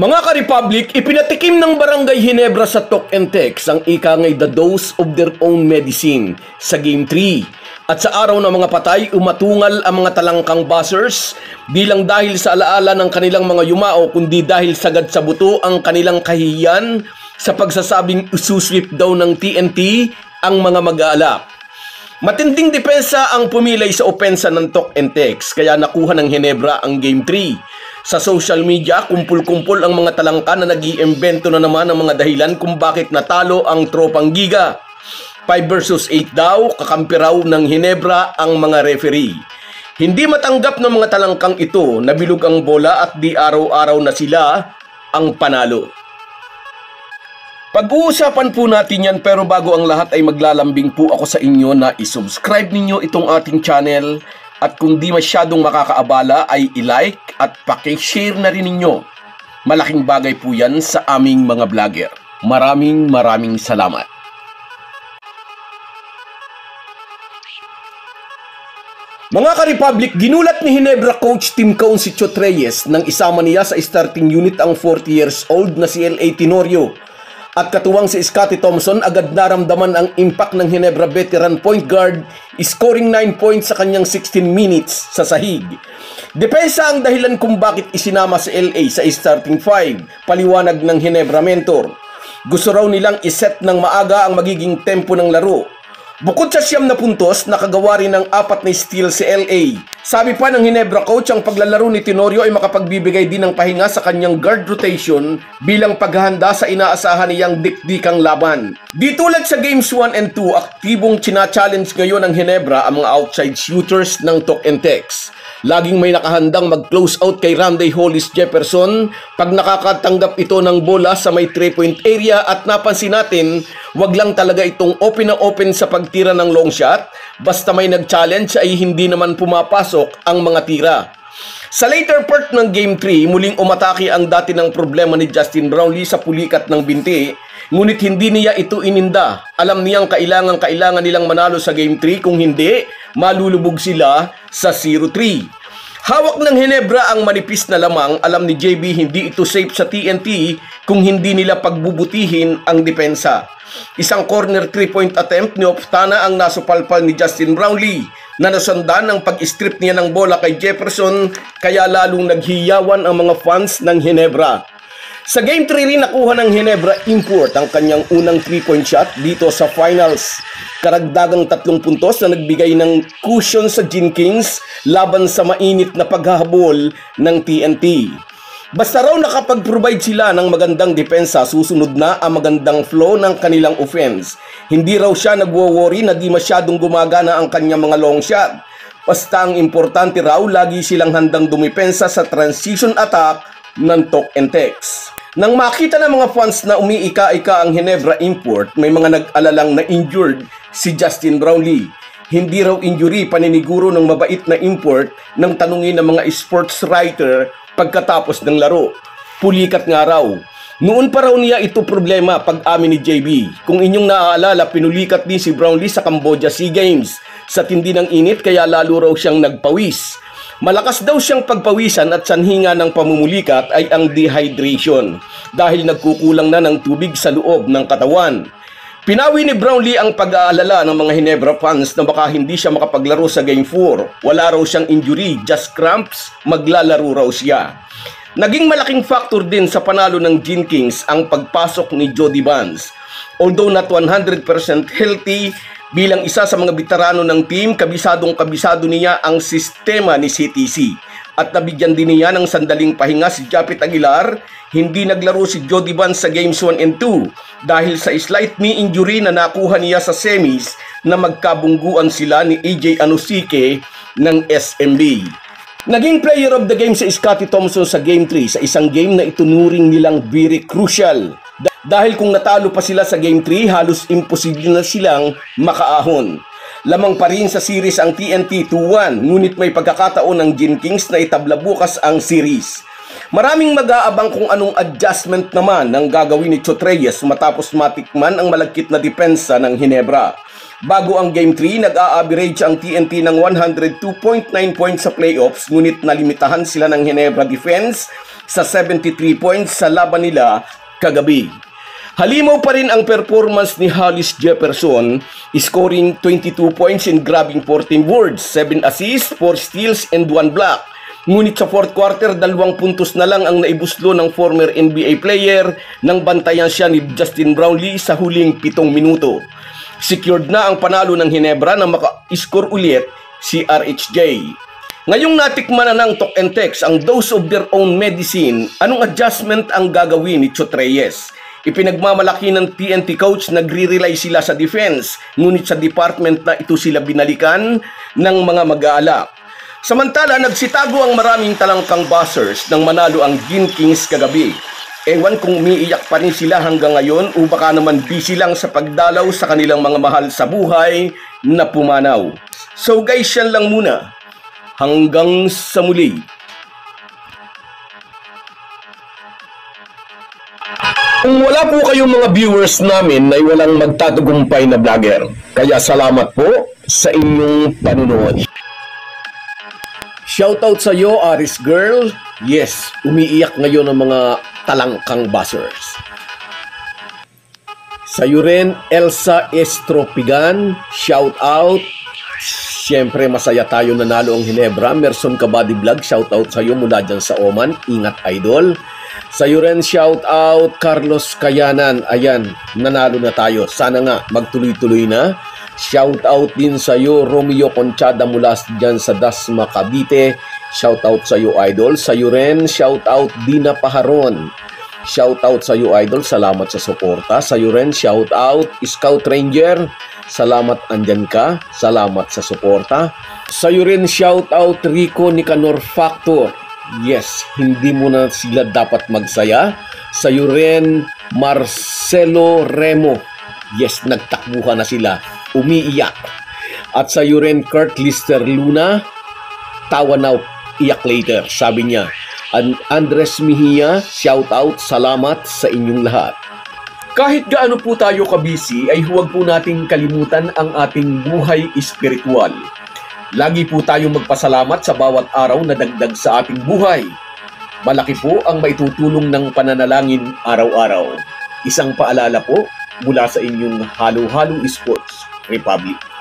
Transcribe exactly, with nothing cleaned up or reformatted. Mga ka-Republic, ipinatikim ng Barangay Ginebra sa Talk 'n Text ang ika ngay the dose of their own medicine sa Game three. At sa araw ng mga patay, umatungal ang mga Talangkang Buzzers bilang dahil sa alaala ng kanilang mga yumao kundi dahil sagad sa buto ang kanilang kahihiyan sa pagsasabing ususwip daw ng T N T ang mga mag-aalap. Matinding depensa ang pumilay sa opensa ng Talk 'n Text kaya nakuha ng Ginebra ang Game three. Sa social media, kumpul-kumpul ang mga talangka na nag-iimbento na naman ng mga dahilan kung bakit natalo ang tropang Giga. five versus eight daw, kakampiraw ng Ginebra ang mga referee. Hindi matanggap ng mga talangkang ito, nabilog ang bola at di araw-araw na sila ang panalo. Pag-uusapan po natin yan, pero bago ang lahat ay maglalambing po ako sa inyo na isubscribe ninyo itong ating channel. At kung di masyadong makakaabala ay i-like at pakishare na rin ninyo. Malaking bagay po yan sa aming mga vlogger. Maraming maraming salamat. Mga ka-Republic, ginulat ni Ginebra coach Tim Cone si Chot Reyes nang isama niya sa starting unit ang forty years old na si L A Tenorio. At katuwang si Scottie Thompson, agad naramdaman ang impact ng Ginebra veteran point guard, scoring nine points sa kanyang sixteen minutes sa sahig. Depensa ang dahilan kung bakit isinama si L A sa starting five, paliwanag ng Ginebra mentor. Gusto raw nilang iset ng maaga ang magiging tempo ng laro. Bukod sa siyam na puntos, nakagawa rin ng apat na steal si L A. Sabi pa ng Ginebra coach, ang paglalaro ni Tenorio ay makapagbibigay din ng pahinga sa kanyang guard rotation bilang paghahanda sa inaasahan niyang dikdikang laban. Di tulad sa games one and two, aktibong china-challenge ngayon ng Ginebra ang mga outside shooters ng Talk 'n Text. Laging may nakahandang mag-close out kay Rondae Hollis-Jefferson pag nakakatanggap ito ng bola sa may three-point area, at napansin natin, wag lang talaga itong open na open sa pagtira ng long shot, basta may nag-challenge ay hindi naman pumapasok ang mga tira. Sa later part ng Game three, muling umatake ang dati ng problema ni Justin Brownlee sa pulikat ng binti, ngunit hindi niya ito ininda. Alam niyang kailangan-kailangan nilang manalo sa Game three, kung hindi, malulubog sila sa zero three. Hawak ng Ginebra ang manipis na lamang, alam ni J B hindi ito safe sa T N T kung hindi nila pagbubutihin ang depensa. Isang corner three-point attempt ni Optana ang nasupalpal ni Justin Brownlee na nasandan ng pag-strip niya ng bola kay Jefferson, kaya lalong naghiyawan ang mga fans ng Ginebra. Sa Game three rin nakuha ng Ginebra import ang kanyang unang three-point shot dito sa finals. Karagdagang tatlong puntos na nagbigay ng cushion sa Jenkins laban sa mainit na paghahabol ng T N T. Basta raw nakapag-provide sila ng magandang depensa, susunod na ang magandang flow ng kanilang offense. Hindi raw siya nagwo-worry na di masyadong gumagana ang kanyang mga long shot. Basta ang importante raw, lagi silang handang dumipensa sa transition attack ng Talk 'n Text. Nang makita ng mga fans na umiika-ika ang Ginebra import, may mga nag-alalang na injured si Justin Brownlee. Hindi raw injury, paniniguro ng mabait na import nang tanungin ng mga sports writer pagkatapos ng laro. Pulikat nga raw. Noon pa raw niya ito problema, pag-amin ni J B. Kung inyong naaalala, pinulikat din si Brownlee sa Cambodia Sea Games. Sa tindi ng init, kaya lalo raw siyang nagpawis. Malakas daw siyang pagpawisan at sanhinga ng pamumulikat ay ang dehydration dahil nagkukulang na ng tubig sa loob ng katawan. Pinawi ni Brownlee ang pag-aalala ng mga Ginebra fans na baka hindi siya makapaglaro sa Game four. Wala raw siyang injury, just cramps, maglalaro raw siya. Naging malaking factor din sa panalo ng Jenkins ang pagpasok ni Jody Banz. Although not one hundred percent healthy, bilang isa sa mga veterano ng team, kabisadong kabisado niya ang sistema ni C T C. At nabigyan din niya ng sandaling pahinga si Japit Aguilar. Hindi naglaro si Jody Banz sa Games one and two dahil sa slight knee injury na nakuha niya sa semis na magkabungguan sila ni A J Anosike ng S M B. Naging player of the game si Scottie Thompson sa Game three sa isang game na itunuring nilang very crucial. Dahil kung natalo pa sila sa Game three, halos imposible na silang makaahon. Lamang pa rin sa series ang T N T two one, ngunit may pagkakataon ng Jenkins na itabla bukas ang series. Maraming mag-aabang kung anong adjustment naman ang gagawin ni Chot Reyes matapos matikman ang malagkit na depensa ng Ginebra. Bago ang Game three, nag-a-average ang T N T ng one oh two point nine points sa playoffs, ngunit nalimitahan sila ng Ginebra defense sa seventy-three points sa laban nila kagabi. Halimaw pa rin ang performance ni Hollis-Jefferson, scoring twenty-two points in grabbing fourteen boards, seven assists, four steals and one block. Ngunit sa fourth quarter, dalawang puntos na lang ang naibuslo ng former N B A player nang bantayan siya ni Justin Brownlee sa huling pitong minuto. Secured na ang panalo ng Ginebra na maka-score ulit si R H J. Ngayong natikman na ng Talk 'n Text ang dose of their own medicine, anong adjustment ang gagawin ni Chot Reyes? Ipinagmamalaki ng T N T coach, nagre-rely sila sa defense, ngunit sa department na ito sila binalikan ng mga mag-aalak. Samantala, nagsitago ang maraming Talangkang Buzzers nang manalo ang Jenkins kagabi. Ewan kung umiiyak pa rin sila hanggang ngayon o baka naman busy lang sa pagdalaw sa kanilang mga mahal sa buhay na pumanaw. So guys, yan lang muna. Hanggang sa muli. Kung wala po kayong mga viewers namin ay walang magtatagumpay na vlogger. Kaya salamat po sa inyong panunood. Shoutout sa iyo, Aris Girl. Yes, umiiyak ngayon ang mga Talangkang Buzzers. Sayoren Elsa Estropigan, shoutout. Siyempre, masaya tayo nanalo ang Ginebra. Emerson Kabadi Vlog, shoutout sa iyo mula dyan sa Oman. Ingat, idol. Sayoren, shoutout. Carlos Kayanan, ayan, nanalo na tayo. Sana nga, magtuloy-tuloy na. Shoutout din sa iyo, Romeo Pontiada mula dyan sa Dasma, Cavite. Shoutout sa iyo, idol. Sa iyo rin, shoutout Dina Paharon. Shoutout sa iyo, idol. Salamat sa suporta. Sa iyo rin, shoutout Scout Ranger. Salamat, andyan ka. Salamat sa suporta. Sa iyo rin, shoutout Rico Kanor Factor. Yes, hindi mo na sila dapat magsaya. Sa iyo rin, Marcelo Remo. Yes, nagtakbuhan na sila. Umiiyak. At sa Sayoren Kurt Lister Luna, tawa now, iyak later, sabi niya. And Andres Mihia, shout out, salamat sa inyong lahat. Kahit gaano po tayo kabisi ay huwag po nating kalimutan ang ating buhay espiritual. Lagi po tayong magpasalamat sa bawat araw na dagdag sa ating buhay. Malaki po ang maitutulong ng pananalangin araw-araw. Isang paalala po mula sa inyong Halo-Halo Sports Republic.